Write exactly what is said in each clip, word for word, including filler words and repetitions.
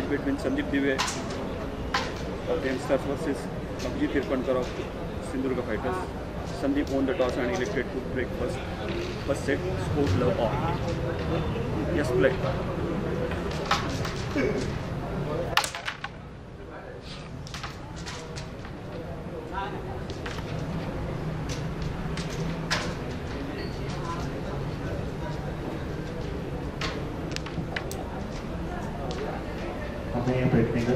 match between Sandeep Diwey of Game Stars versus Abhijit Irkantarov of Sindhul Ruka Fighters. Sandeep won the toss and elected to break first. First set, scored love off. Yes, play. हमें बैठने का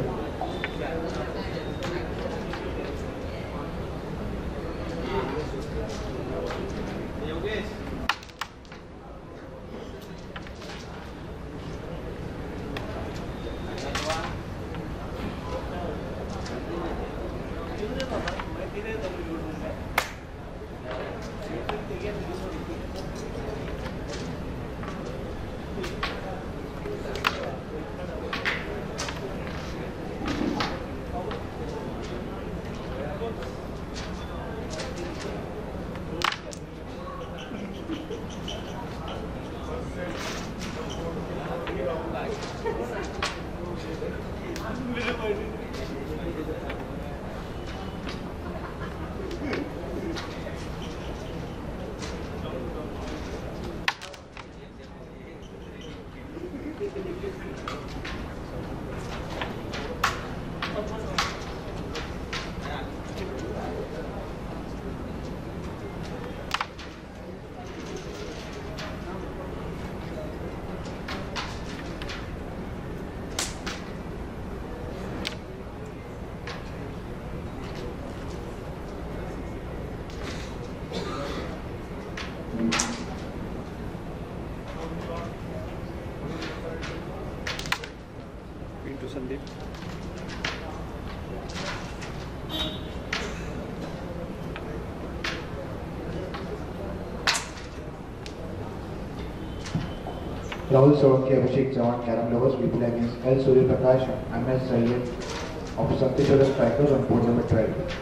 राहुल सोलंकी के Abhishek Chauhan carrom lovers विपिल against L Surya Prakash M S Syed of Satya शोगा strikers on board number twelve.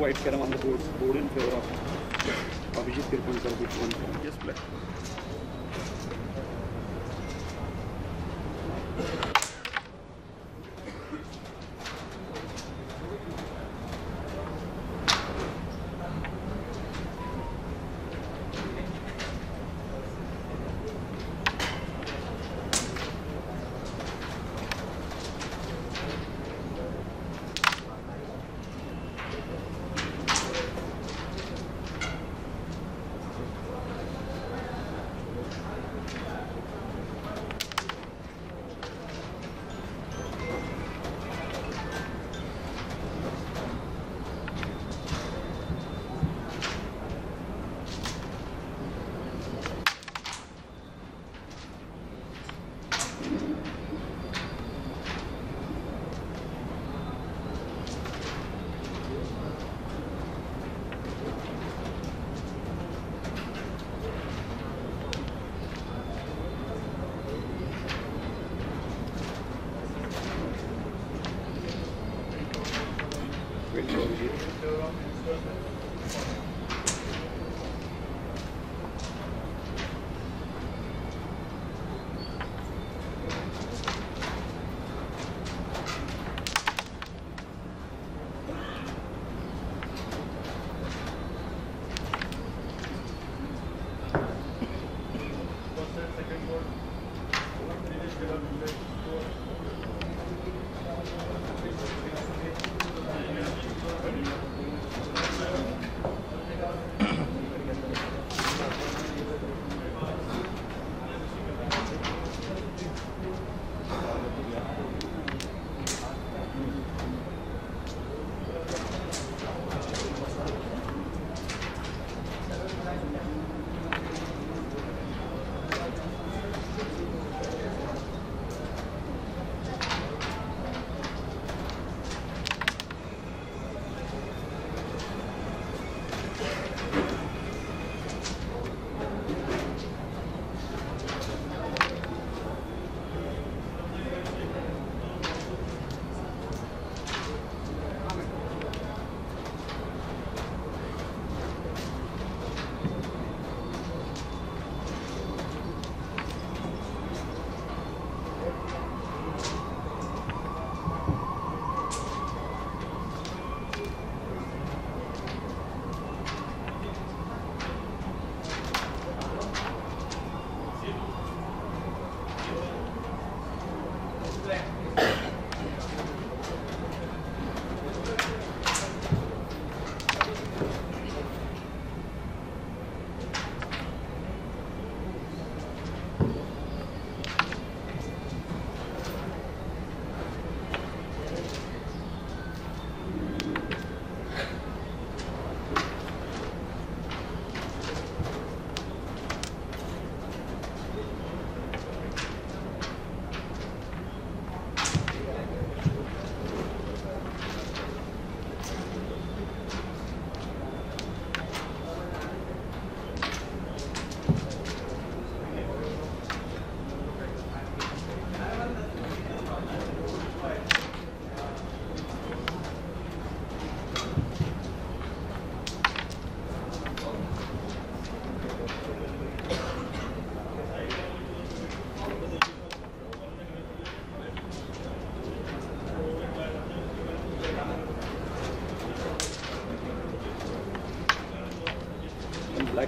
White Karam on the board, board in favor of Abhijit Irkantarov with one point. Yes, black. Black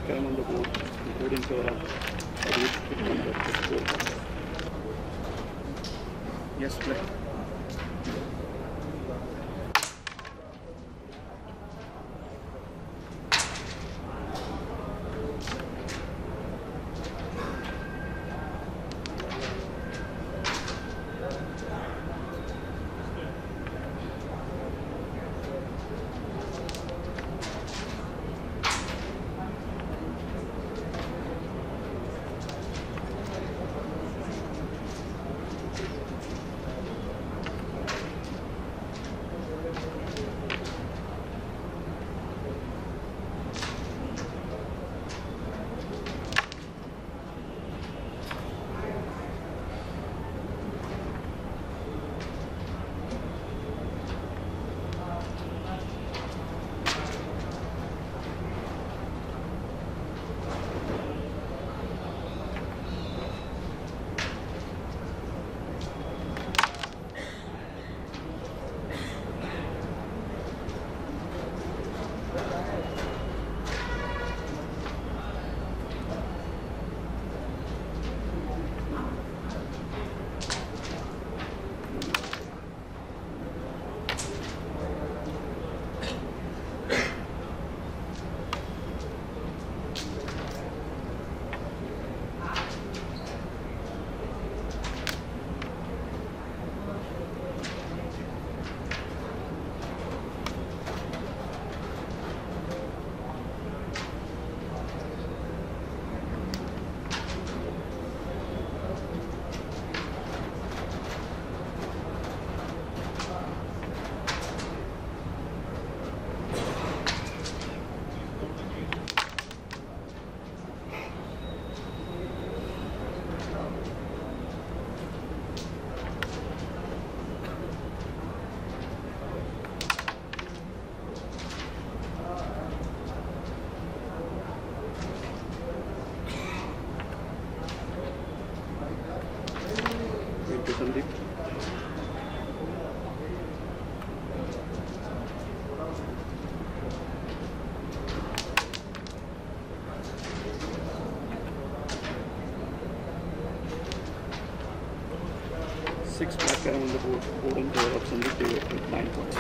Karam on the board, including cover of Abhijit. Yes, Black. golden score of Sandeep Diwey with nine points.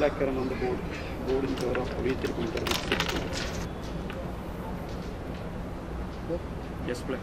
black carom on the board. Board in favor of Abhijit Irkantarov. Yes, play.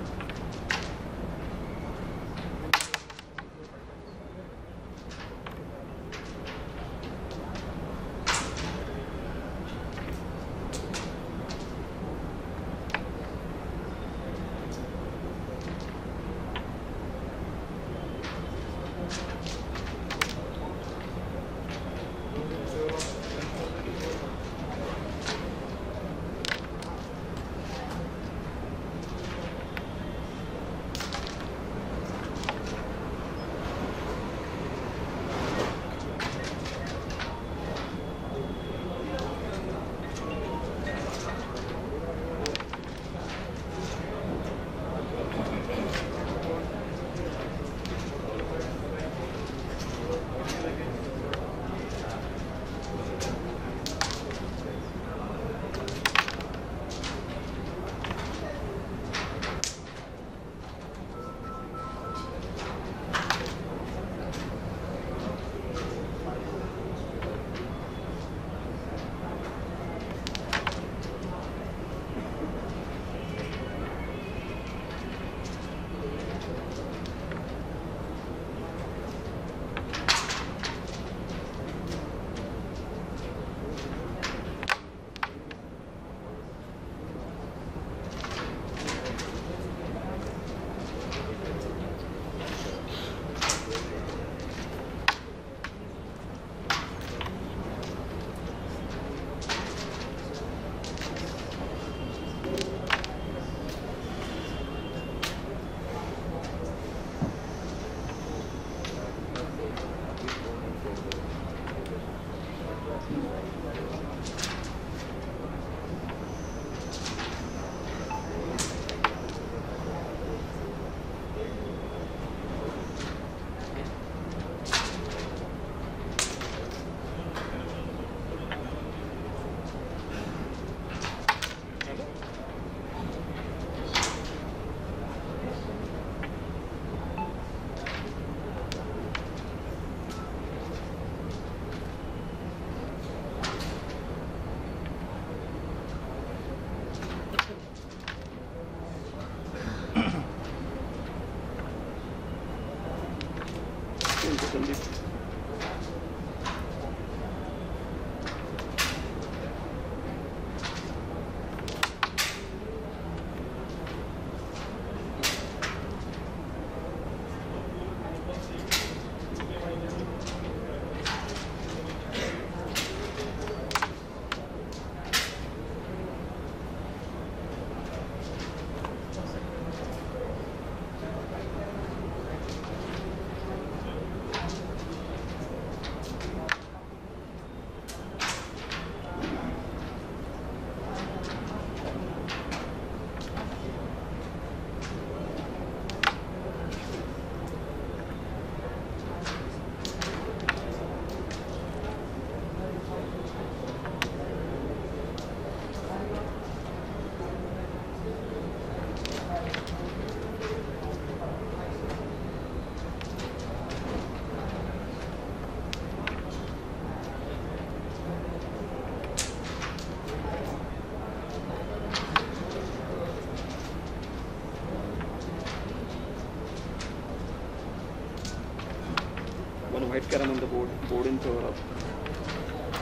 White carom on the board, board in favor of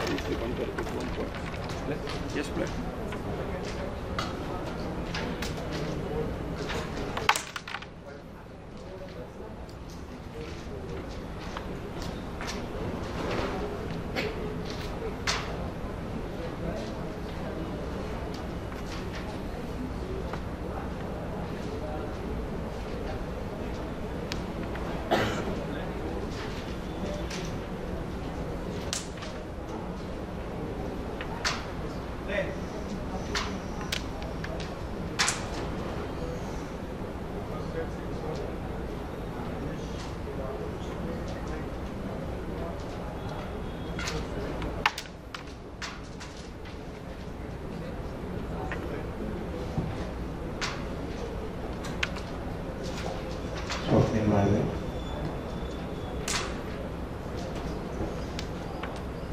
obviously one carom with one point. Play. Yes, play.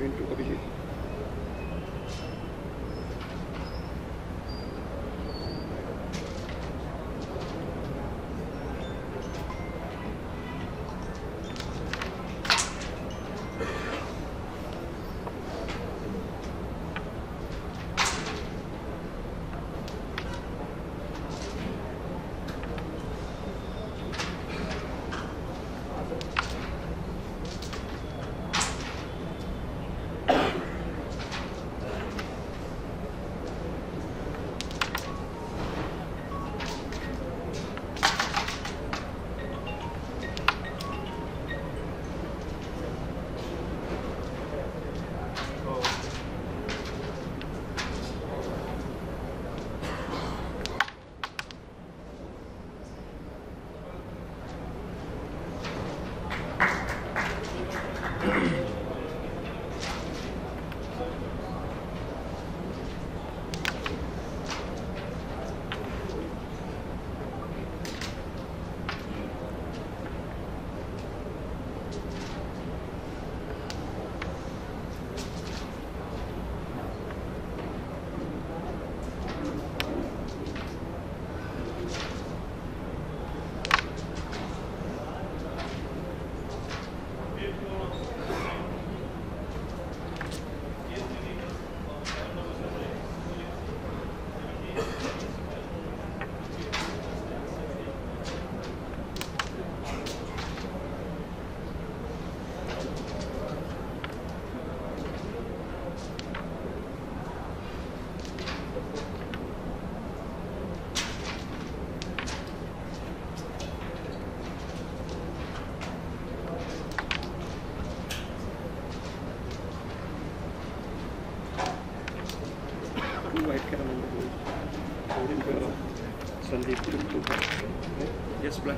Screen to Abhijit. Sandeep Diwey, yes, black.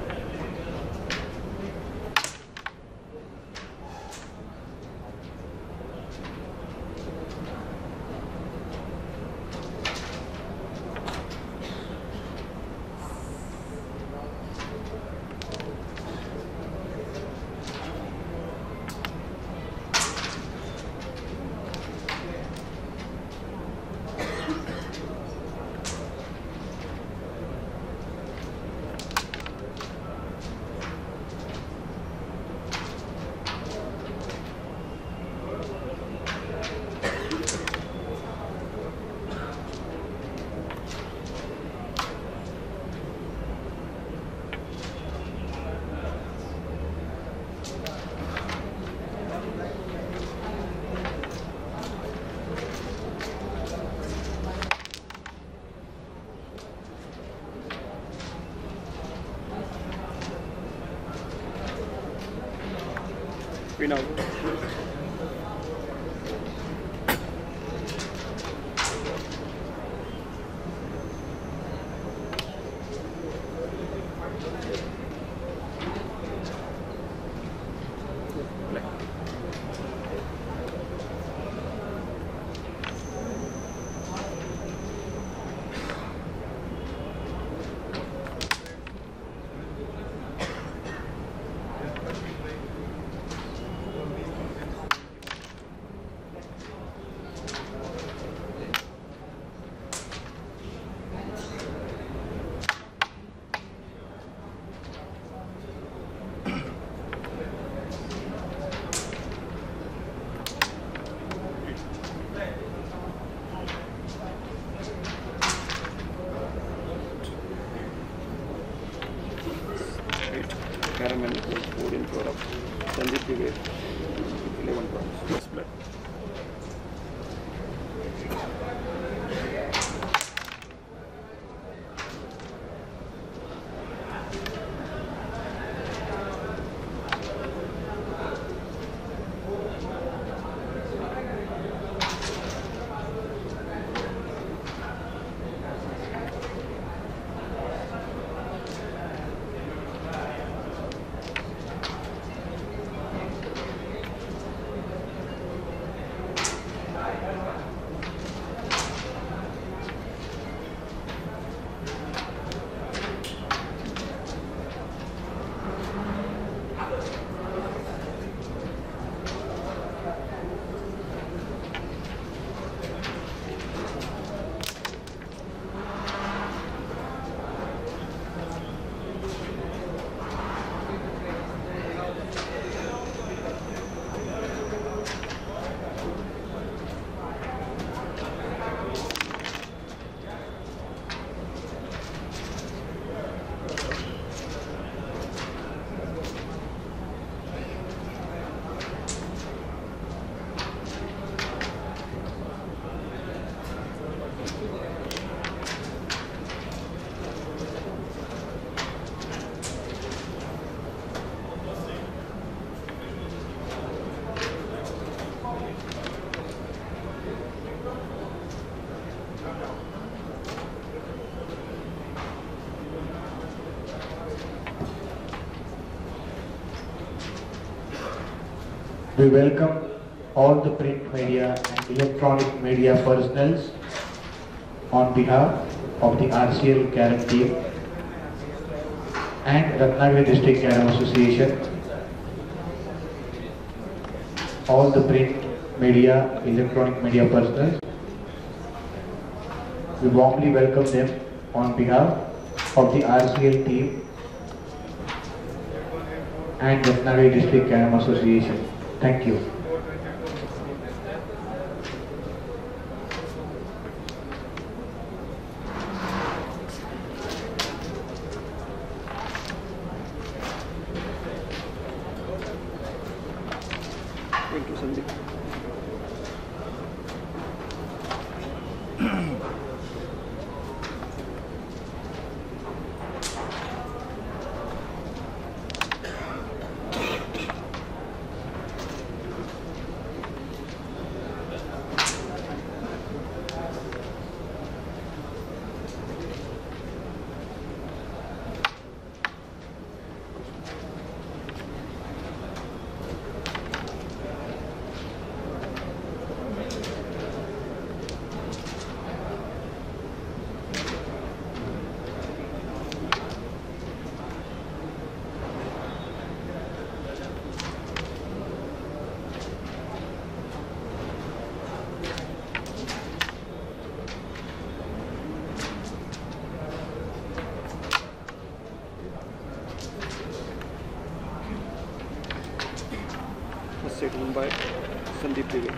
We know. We welcome all the print media and electronic media personnel on behalf of the R C L Karam Team and Ratnagiri District Carrom Association, all the print media, electronic media personnel. We warmly welcome them on behalf of the R C L Team and Ratnagiri District Carrom Association. Thank you. By Sandeep Diwey.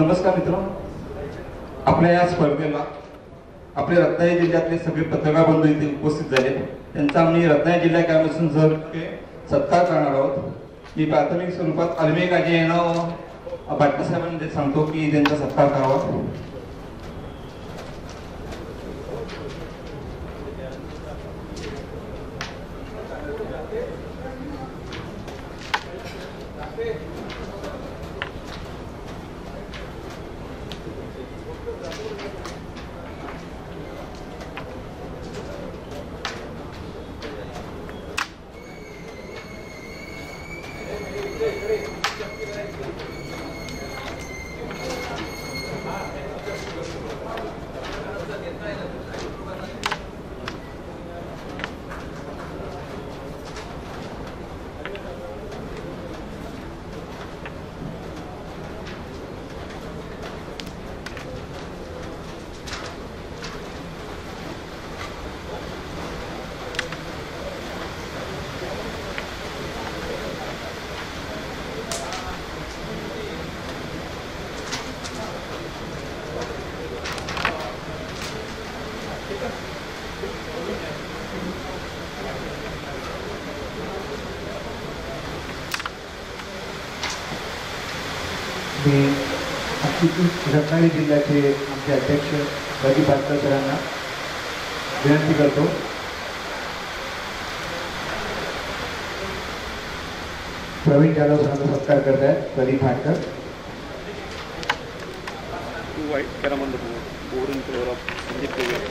नमस्कार मित्रों। आपल्या या स्पर्धेला आपले रत्नागिरी जिल्ह्यातले सगळे पत्रकार बंधू इथे उपस्थित झाले त्यांचा आम्ही रत्नागिरी जिल्हा कार्यालयातून जर सत्कार करणार आहोत। मी प्राथमिक स्वरूपात अलमेक आजी यांना बाटके साहेबांना सांगतो की त्यांचा सत्कार करावा। रत्नागिरी जिल्ह्याचे आमचे अध्यक्ष राजी पाटकर सरांना विनंती करतो प्रवीण जाधव सरांचा सत्कार करत आहेत। Raji Patkar to white carrom on the board in floor of Sandeep Dive.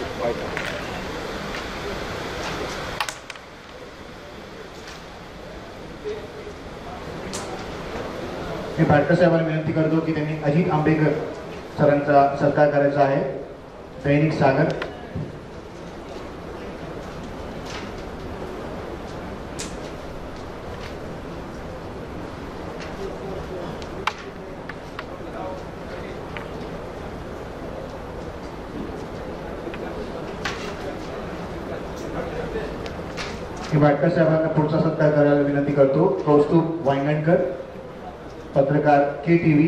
मी पाटकर साहेबांना विनंती करतो की त्यांनी अजित आंबेकर सरांचा सत्कार करायचा आहे। दैनिक सागर मी पाटकर साहेबांना पुढचा सत्कार करायला विनंती करतो। कौस्तुभ वांगणकर पत्रकार के टीवी।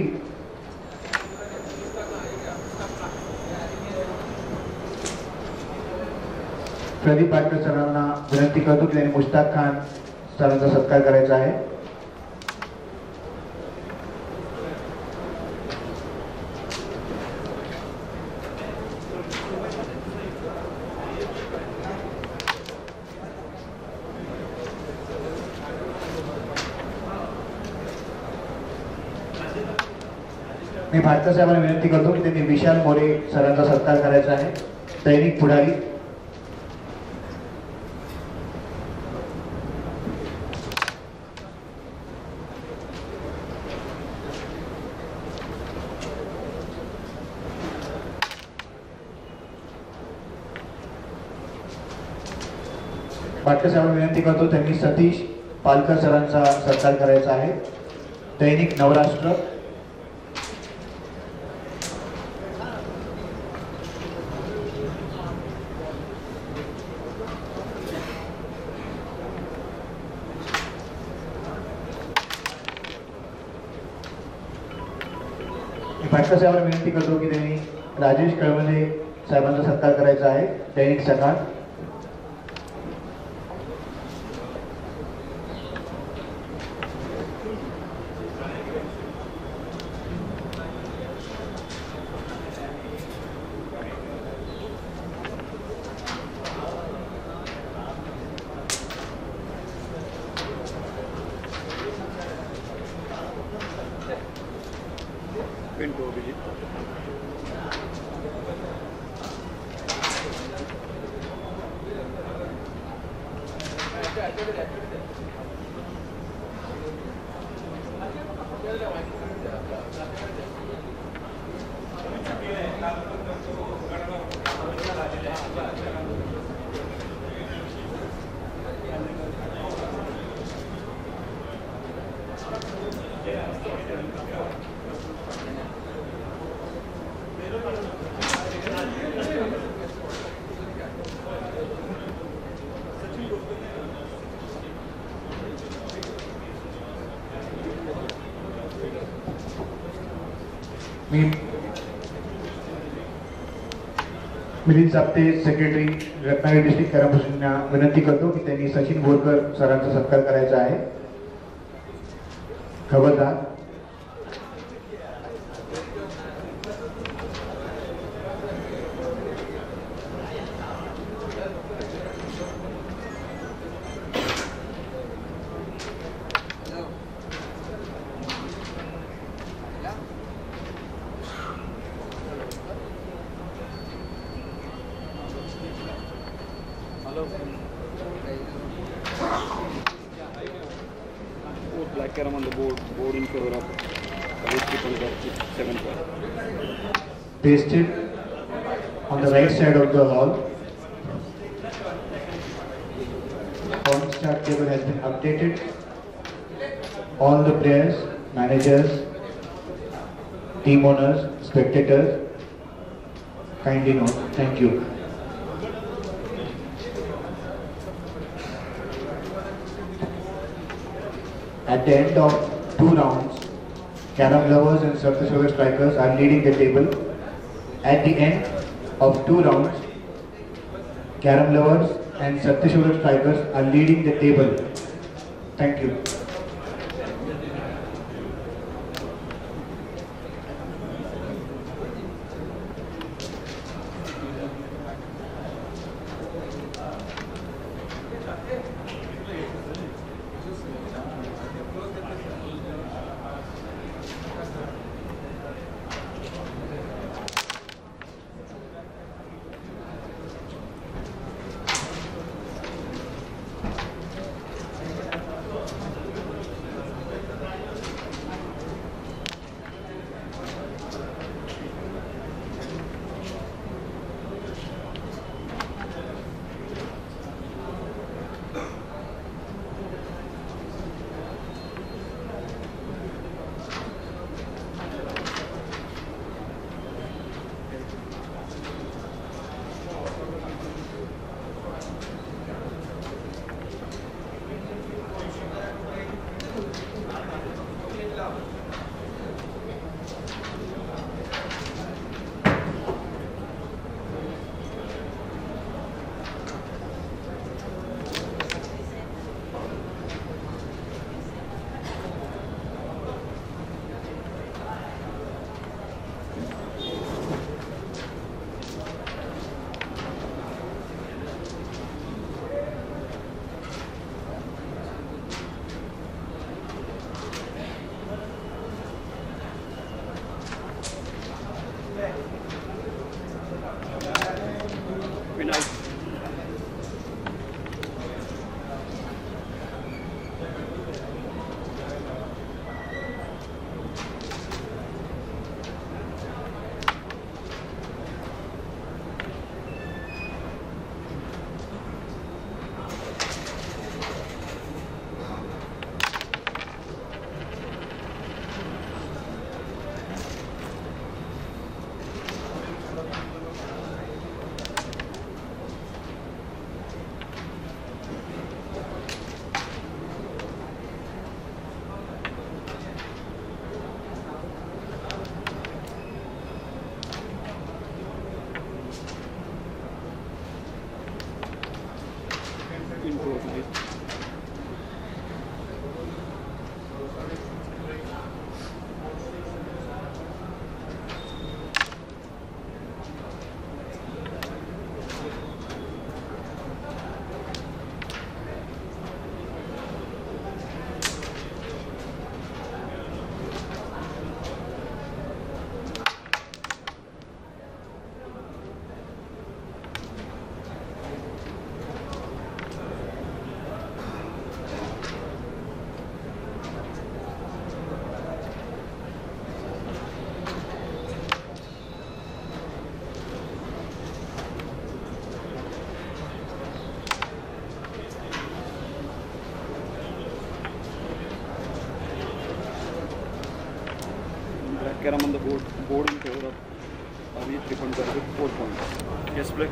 प्रदीप पाटकर सरांना विनंती करतो की त्यांनी मुश्ताक खान सरांचा सत्कार करायचा आहे। मी भाटकर साहेबांना विनंती करतो की त्यांनी विशाल मोरे सरांचा सत्कार करायचा आहे। दैनिक पुढारी भाटकर साहेबांना विनंती करतो त्यांनी सतीश पालकर सरांचा सत्कार करायचा आहे। दैनिक नवराष्ट्र साहेबांना विनंती करतो की त्यांनी राजेश कळवणे साहेबांचा सत्कार करायचा आहे। Dainik Sakal Milind Sapte secretary Ratnagiri district carrom असोसिएशनला विनंती करतो की त्यांनी सचिन बोरकर सरांचा सत्कार करायचा आहे. खबरदार pasted on the right side of the hall. Point start table has been updated. All the players, managers, team owners, spectators, kindly note. Thank you. At the end of two rounds, Karam lovers and Sathya Shoga strikers are leading the table. At the end of two rounds, Karam lovers and Sathya Shoga strikers are leading the table. Thank you. Karam on the board, board in favor of Abhijit Irkantarov with four points. Yes, play.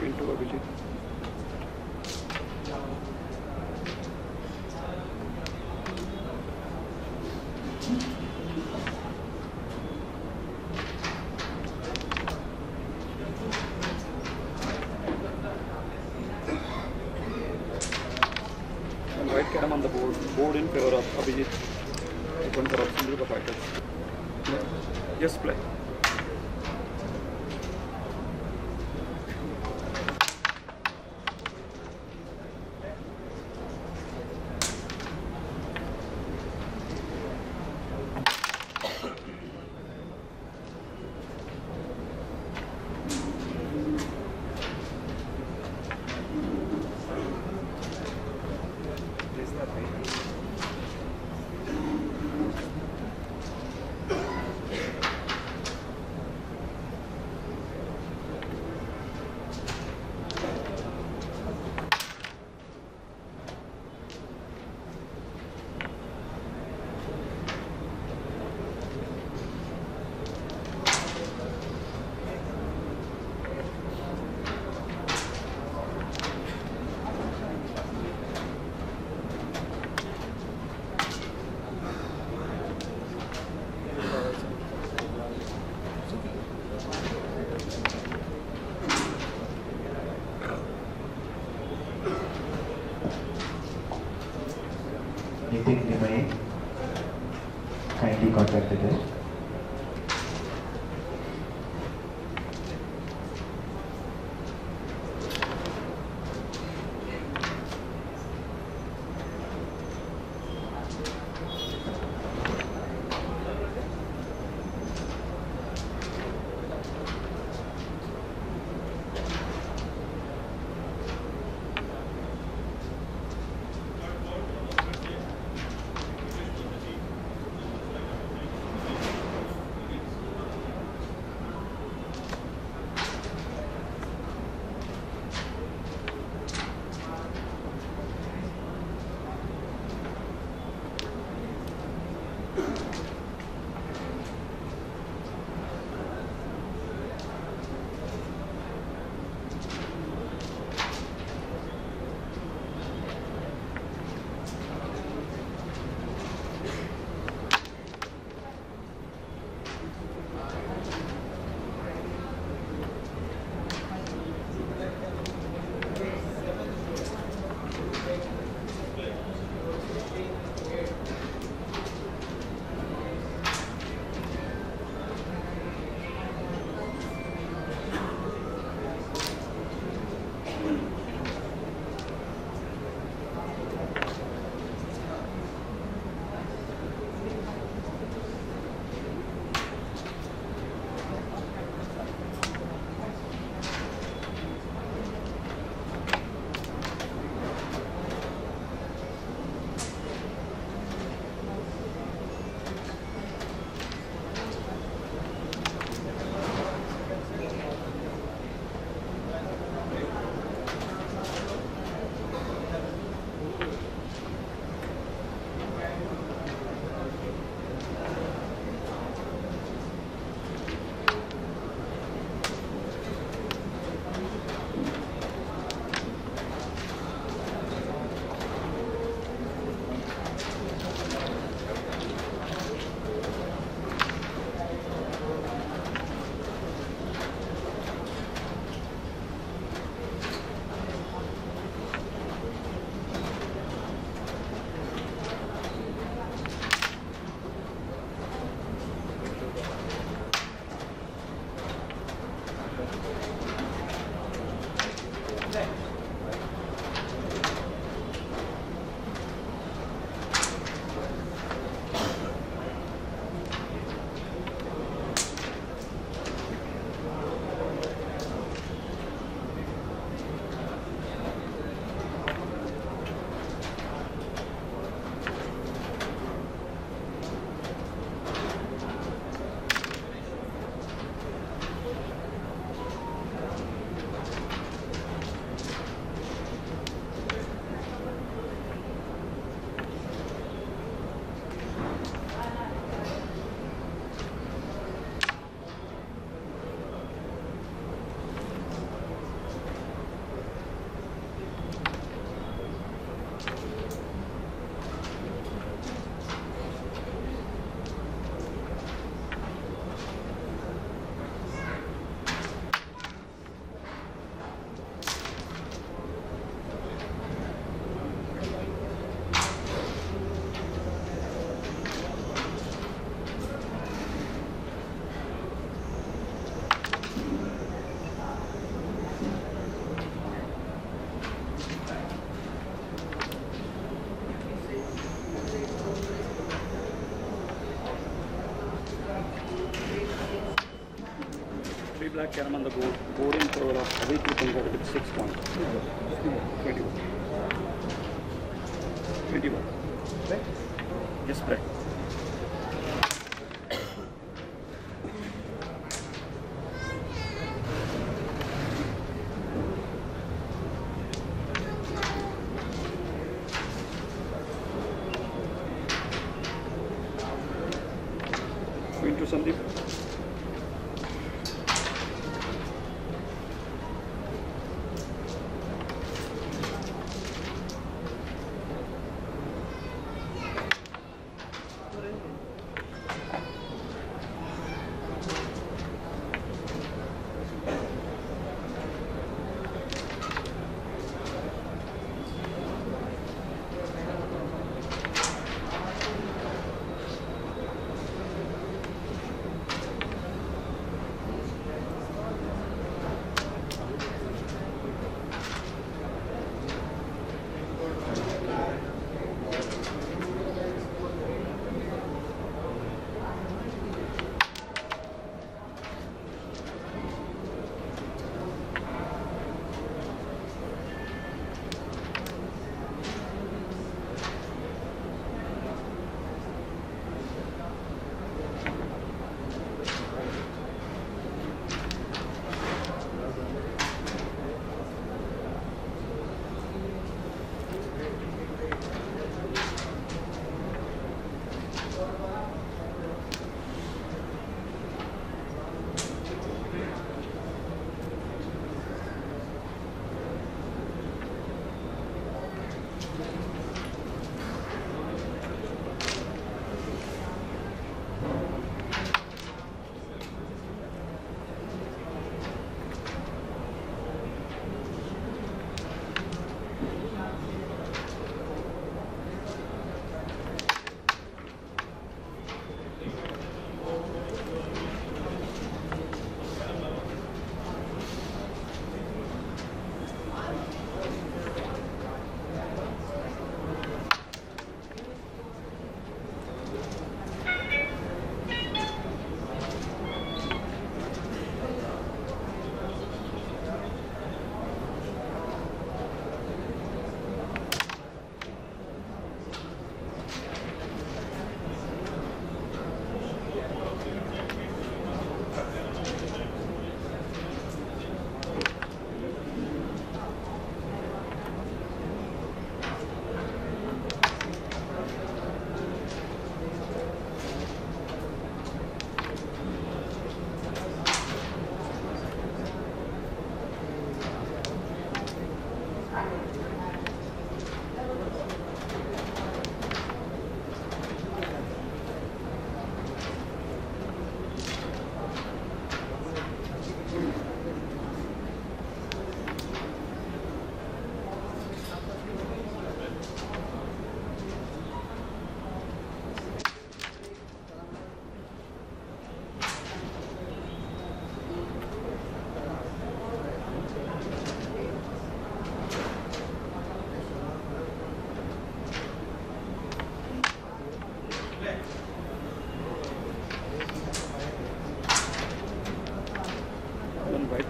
Field to Abhijit. And white carom on the board. Board in favor of Abhijit Irkantarov, Sindhul Ruka Fighters. Yes, play. Nitin Diwey, kindly contact the guest. Ruka Karam on the board, boarding power of Abhijit Irkantarov with six points. Twenty-one. Twenty-one. Right? Yes, right. Into Sandeep.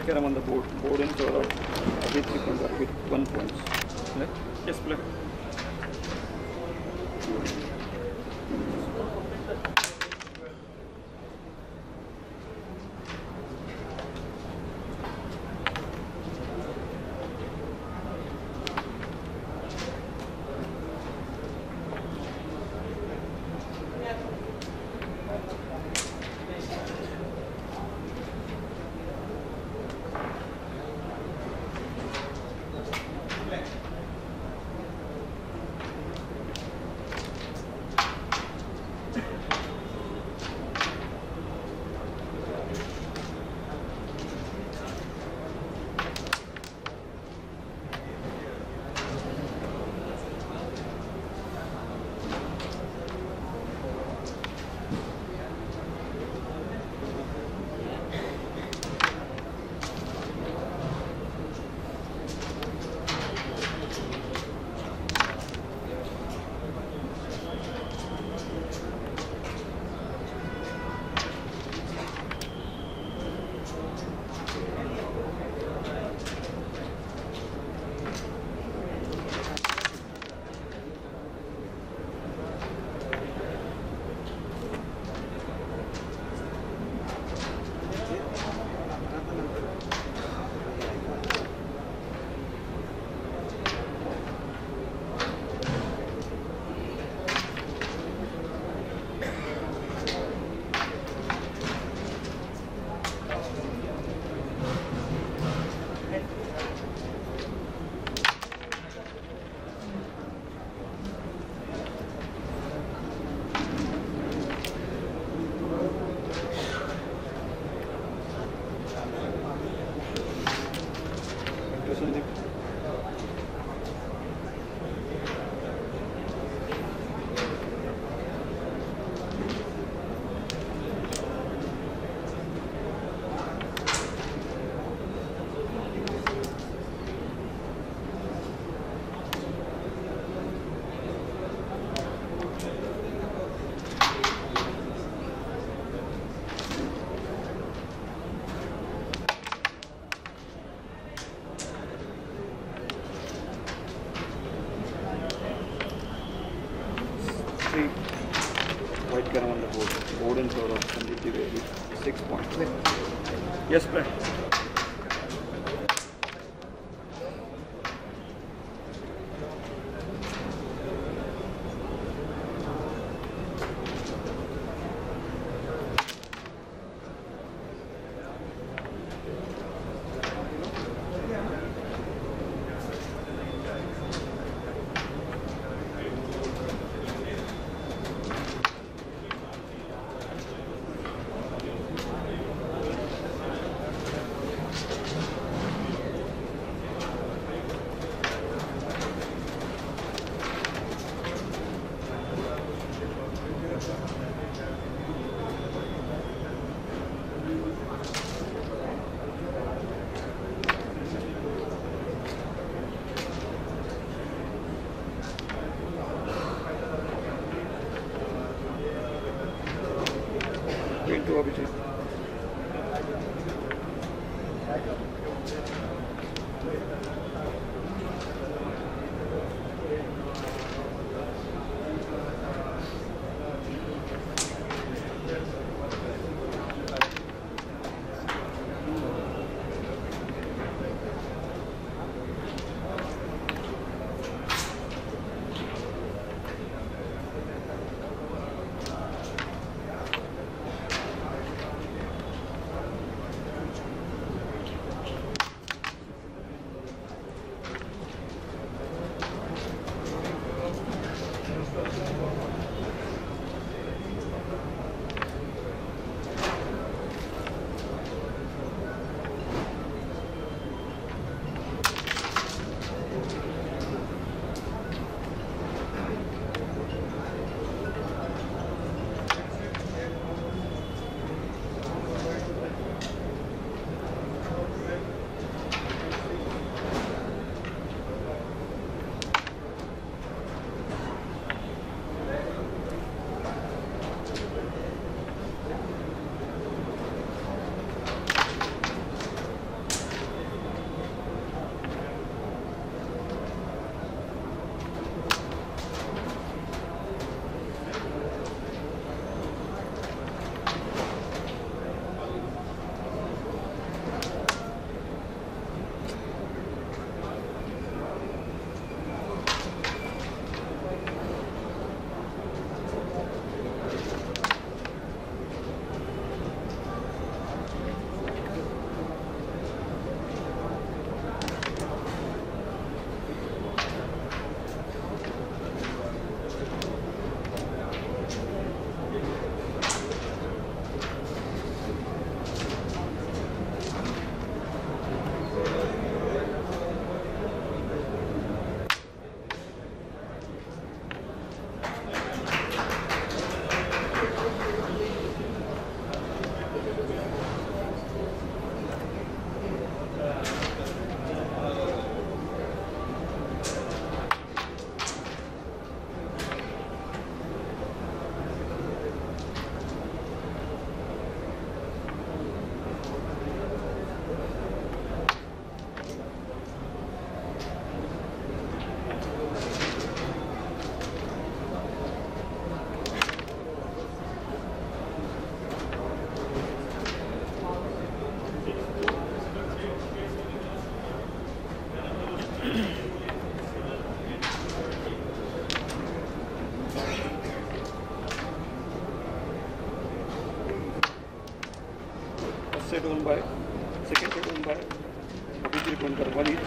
Karam on the board, board in total of Abhijit Irkantarov with one point. Play. Yes, play. three white Karam on the board. Board and score of Sandeep Diwey with six points. Yes, play. Second by second by Abhijit Irkantarov, one each.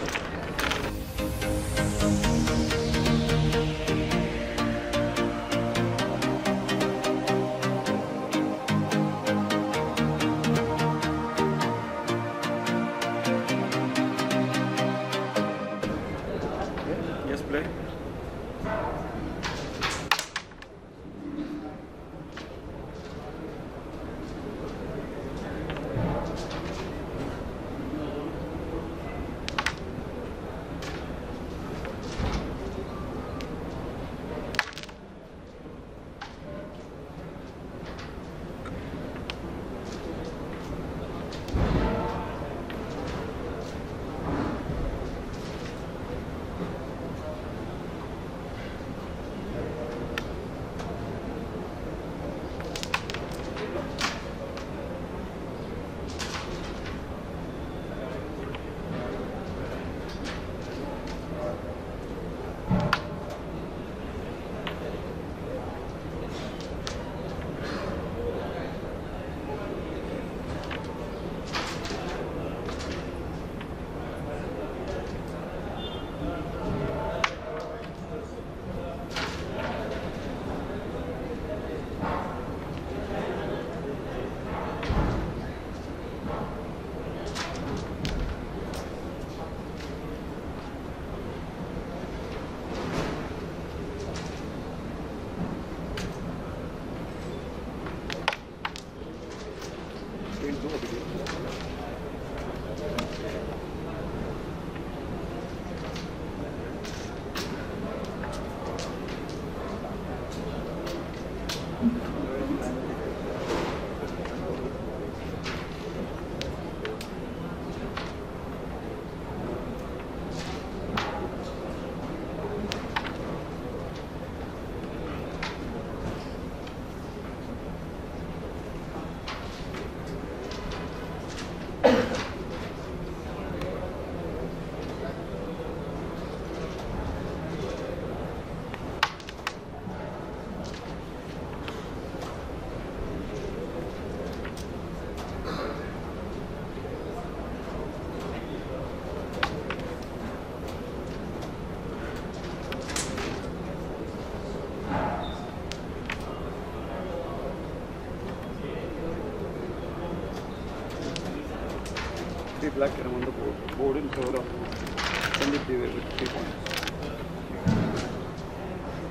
Black Carom on the board, board in favor of Sandeep Diwey with three points.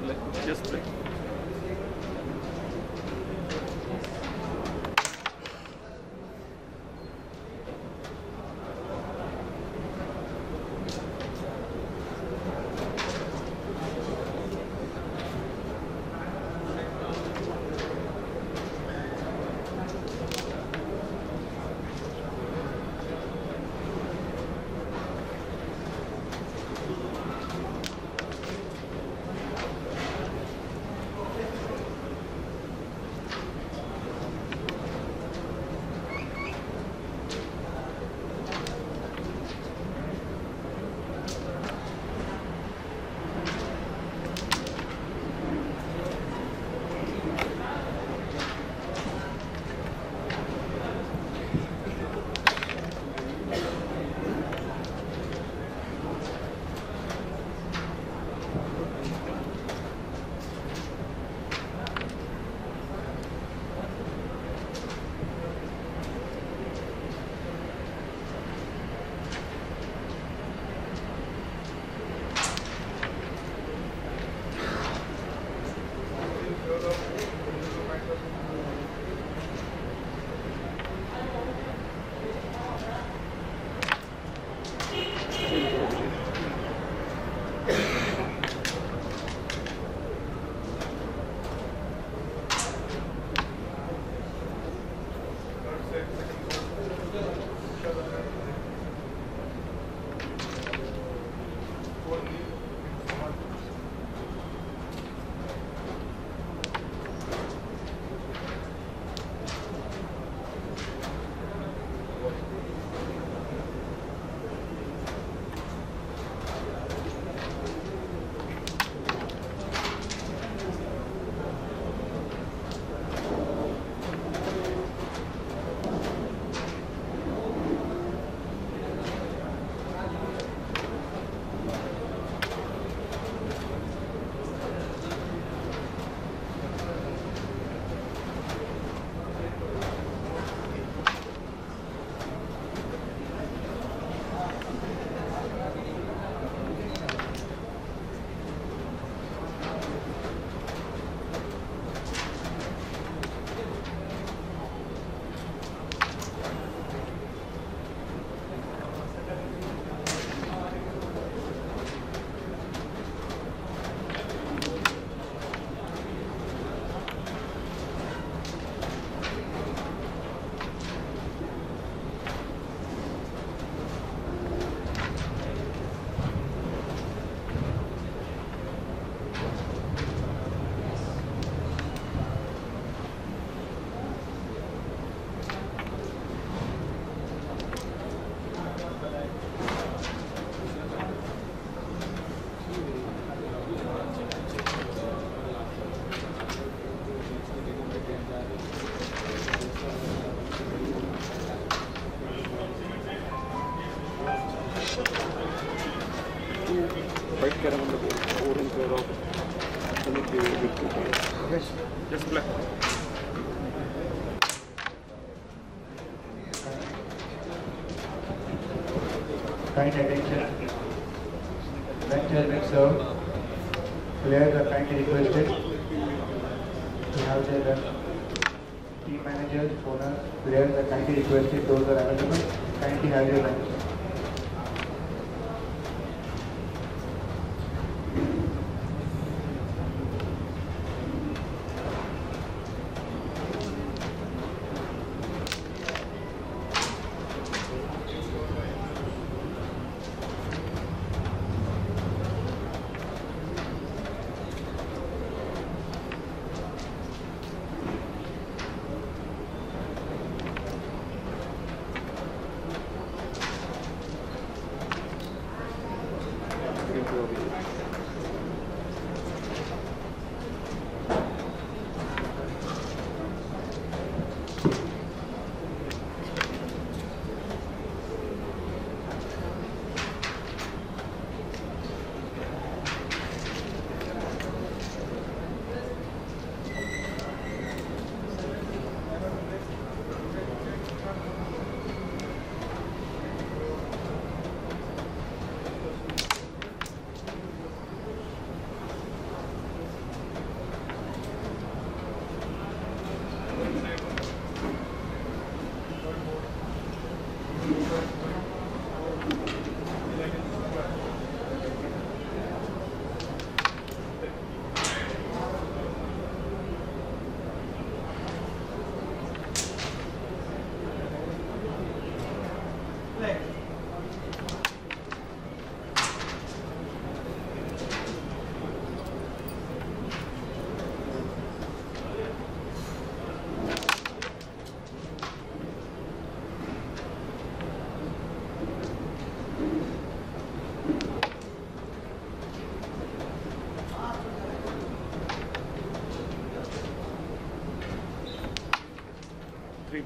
Let's just play.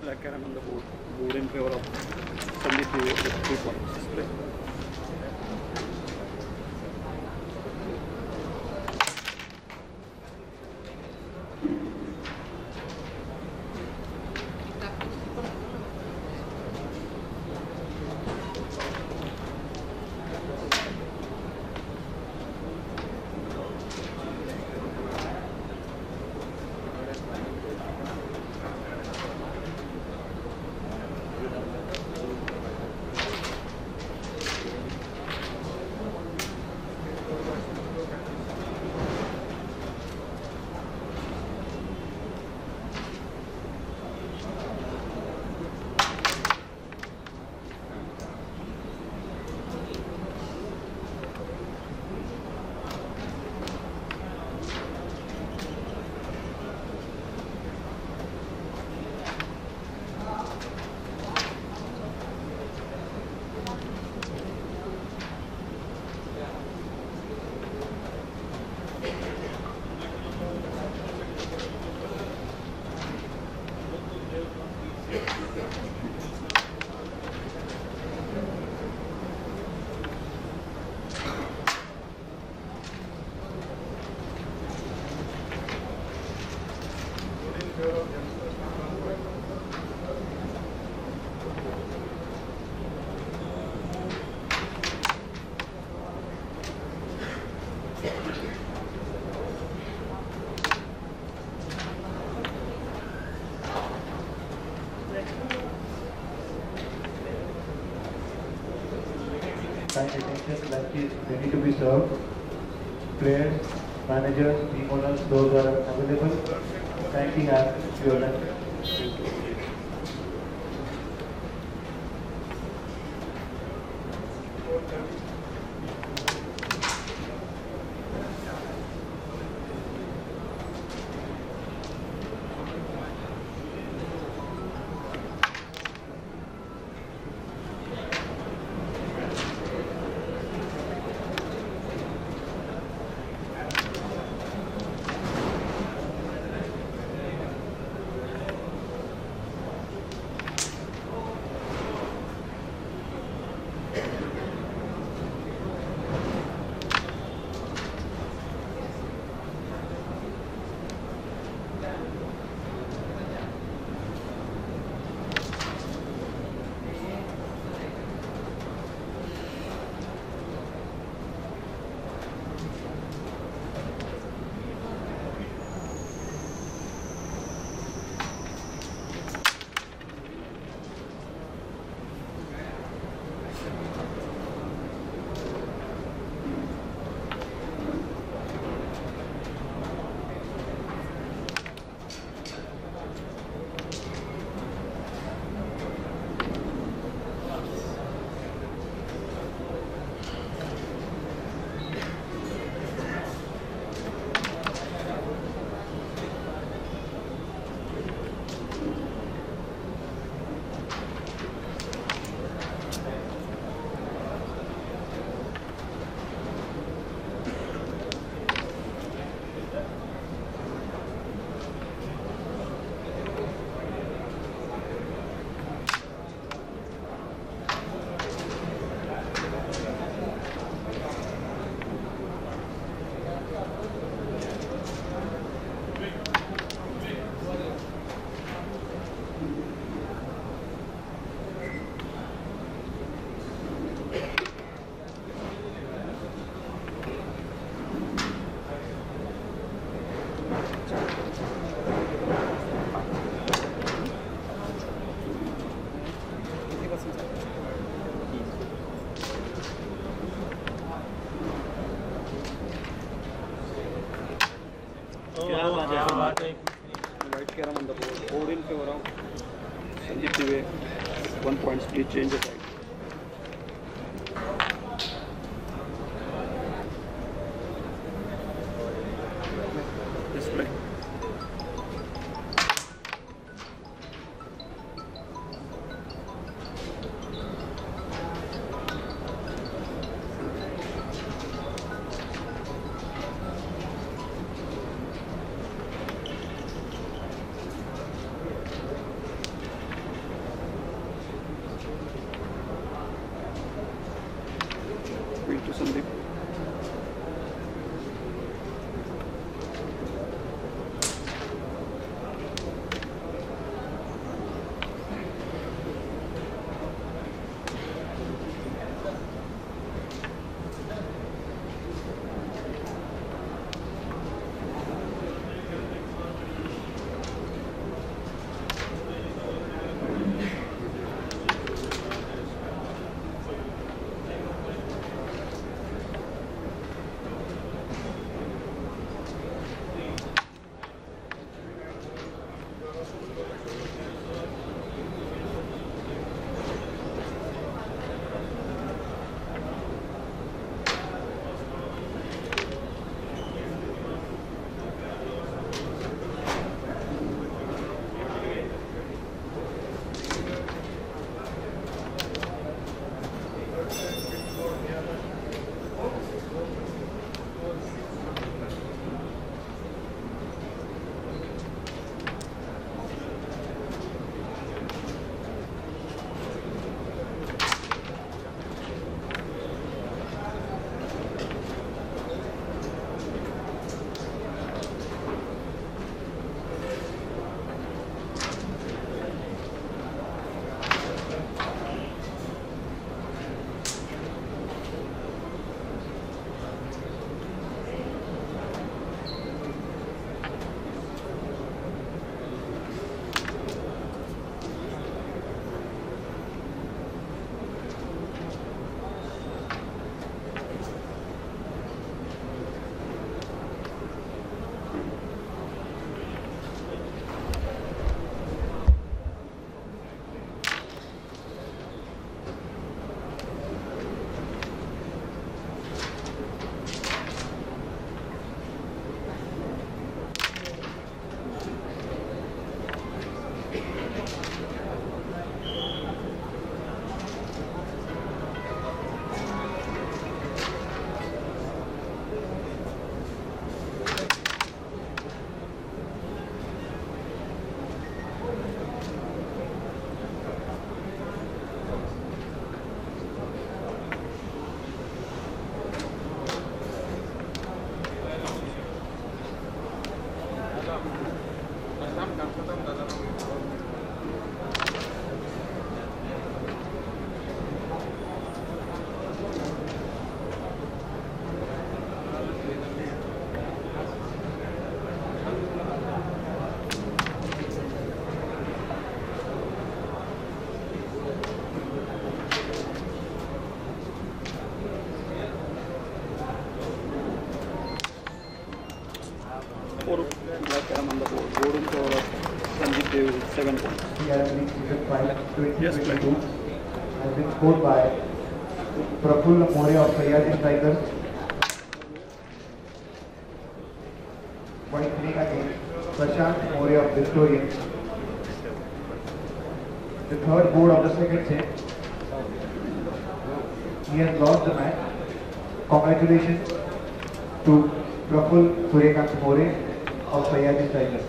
black carom on the board. Board in favor of Sandeep Diwey with three points. Play. Attention like is ready to be served. Players, managers, team owners, those are available. Thank you, have your time. Change it. Sandeep. Seven points. Yes, play. Has been scored by Praful More of R C L Tiger. Point three against Prashant More of Victoria. The third board of the second set. He has lost the match. Congratulations to Praful Suryakant More of R C L Tiger.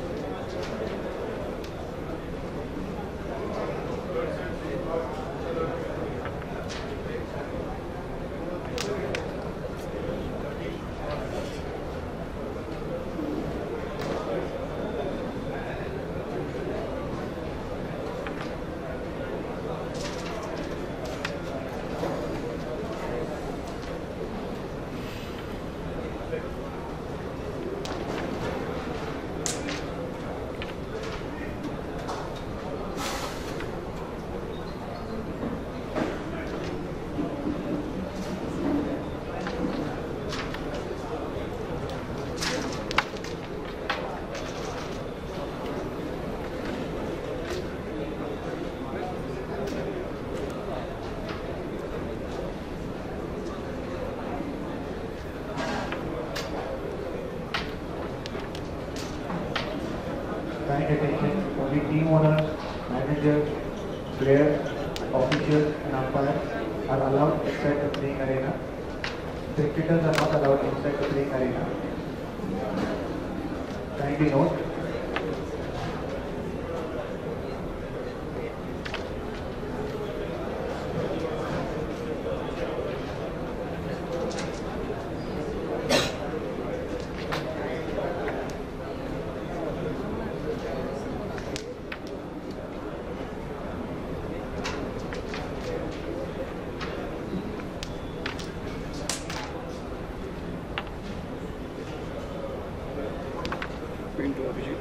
pin to Abhijit.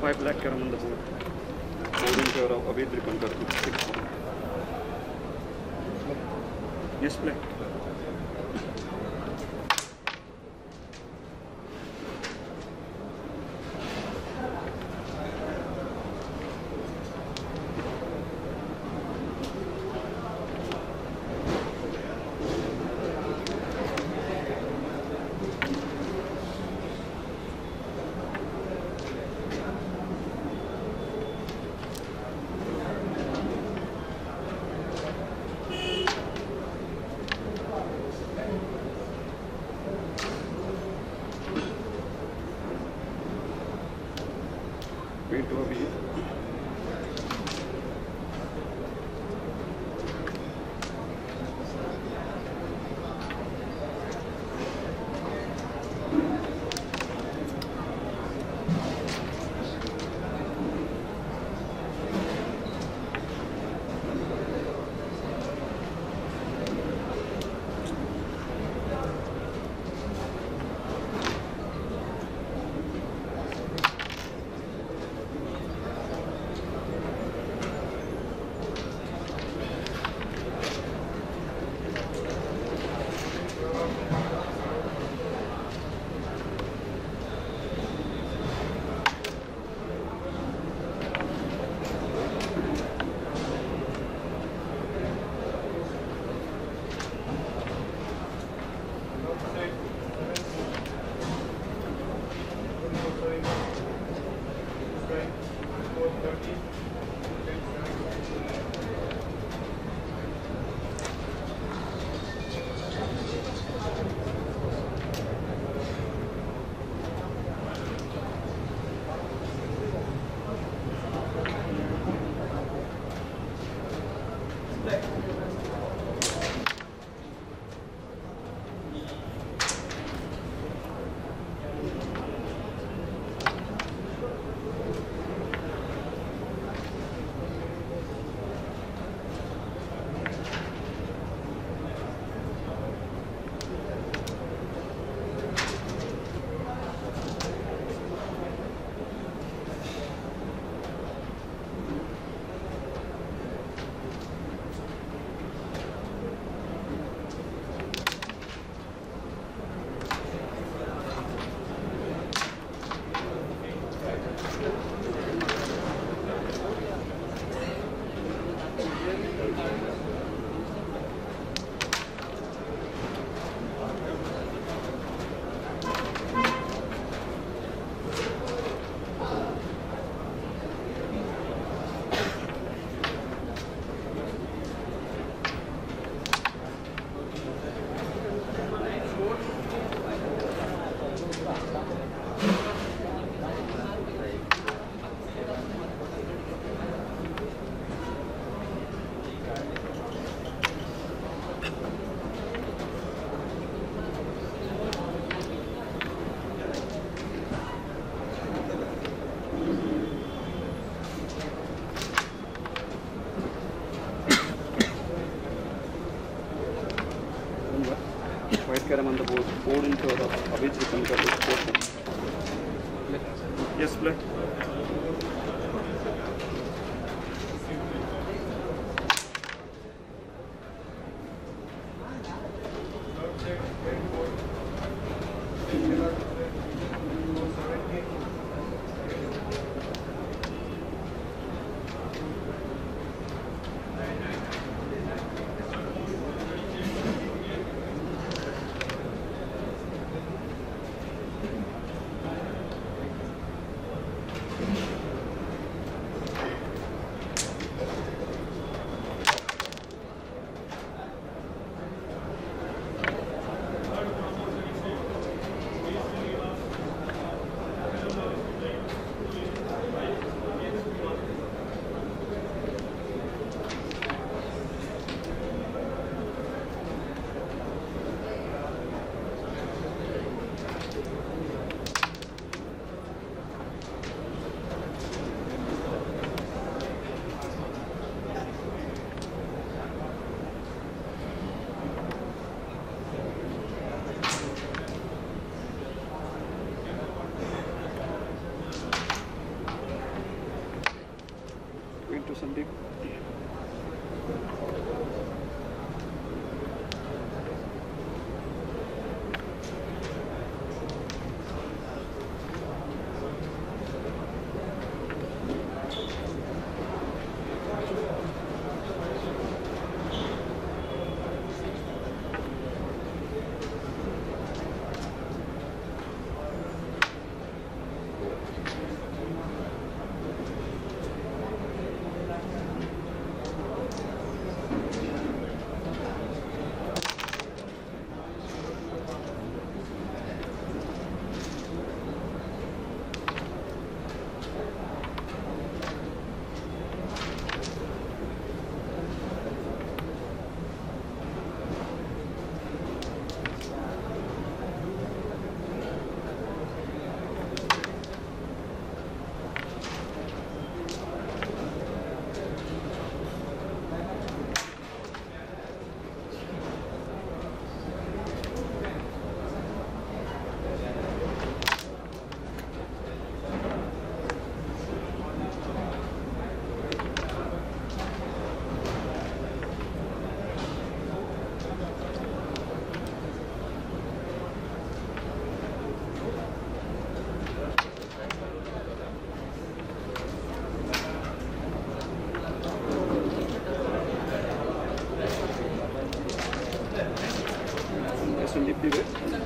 Five black carom on the board. Board in favour of Abhijit Irkantarov. Six. Yes, black. On the board, board in favor of Abhijit Irkantarov. Yes, black. Sandeep Diwey.